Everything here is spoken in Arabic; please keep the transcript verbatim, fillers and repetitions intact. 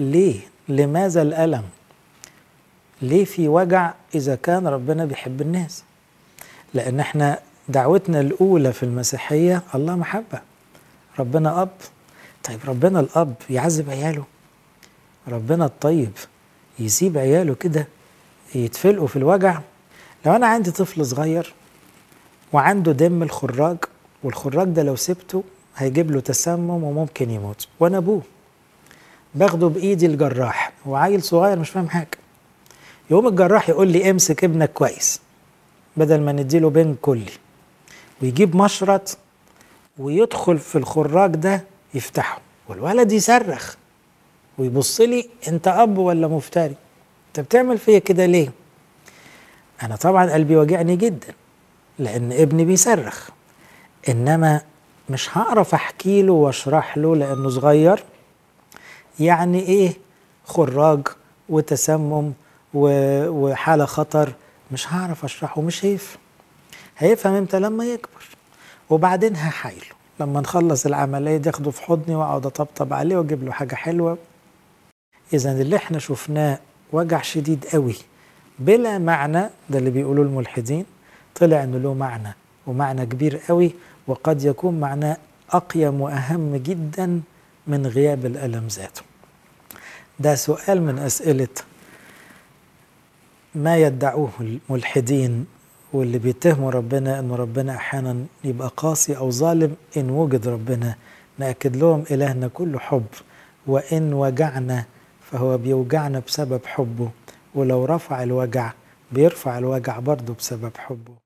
ليه؟ لماذا الألم؟ ليه في وجع إذا كان ربنا بيحب الناس؟ لأن احنا دعوتنا الأولى في المسيحية الله محبة. ربنا أب، طيب ربنا الأب يعذب عياله؟ ربنا الطيب يسيب عياله كده يتفلقوا في الوجع؟ لو أنا عندي طفل صغير وعنده دم الخراج، والخراج ده لو سبته هيجيب له تسمم وممكن يموت، وأنا أبوه باخده بإيدي الجراح وعيل صغير مش فاهم حاجة، يقوم الجراح يقول لي امسك ابنك كويس بدل ما نديله بين كلي، ويجيب مشرط ويدخل في الخراج ده يفتحه، والولد يصرخ ويبص لي انت اب ولا مفتري؟ انت بتعمل فيا كده ليه؟ انا طبعا قلبي واجعني جدا لان ابني بيصرخ، انما مش هعرف احكي له واشرح له لانه صغير يعني ايه خراج وتسمم وحاله خطر، مش هعرف اشرحه، مش هيفهم. هيفهم امتى؟ لما يكبر. وبعدين هحايله لما نخلص العمليه دي، اخده في حضني واقعد اطبطب عليه واجيب له حاجه حلوه. اذا اللي احنا شفناه وجع شديد قوي بلا معنى، ده اللي بيقولوه الملحدين، طلع انه له معنى ومعنى كبير قوي، وقد يكون معناه اقيم واهم جدا من غياب الالم ذاته. ده سؤال من اسئله ما يدعوه الملحدين واللي بيتهموا ربنا انه ربنا احيانا يبقى قاسي او ظالم. ان وجد ربنا ناكد لهم الهنا كله حب، وان وجعنا فهو بيوجعنا بسبب حبه، ولو رفع الوجع بيرفع الوجع برضه بسبب حبه.